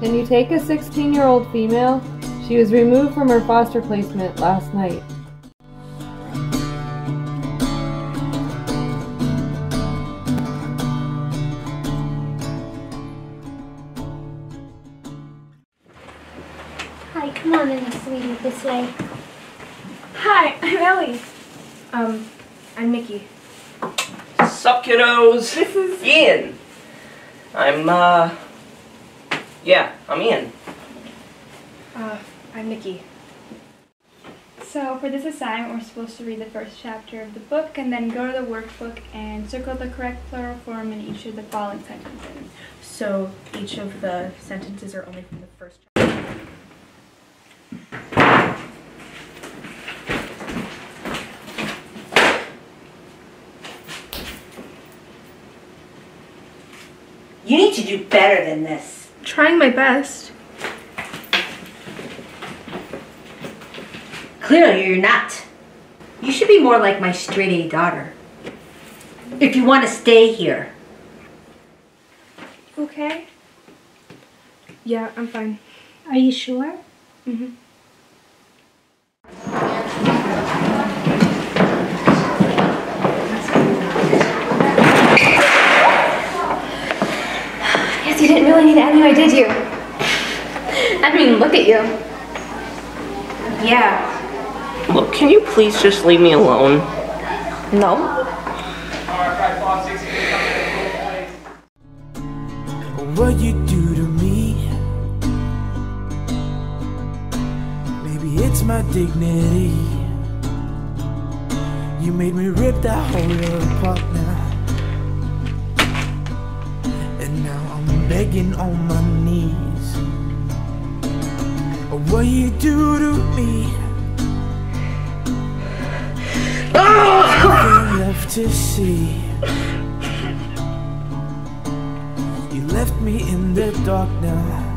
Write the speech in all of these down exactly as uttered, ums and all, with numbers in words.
Can you take a sixteen-year-old female? She was removed from her foster placement last night. Hi, come on in, sweetie, this way. Hi, I'm Ellie. Um, I'm Nikki. Sup, kiddos? This is Ian. I'm, uh... Yeah, I'm Ian. Uh, I'm Nikki. So, for this assignment, we're supposed to read the first chapter of the book and then go to the workbook and circle the correct plural form in each of the following sentences. So, each of the sentences are only from the first chapter. You need to do better than this. Trying my best. Clearly you're not. You should be more like my straight-A daughter. If you want to stay here. Okay. Yeah, I'm fine. Are you sure? Mm-hmm. You didn't really need it anyway, did you? I didn't even look at you. Yeah. Look, can you please just leave me alone? No. What you do to me? Maybe it's my dignity. You made me rip that whole world apart now. Begging on my knees. What you do to me? Nothing left to see. You left me in the dark now.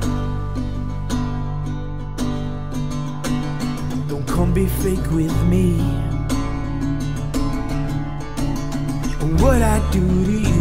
Don't come be fake with me. What I do to you?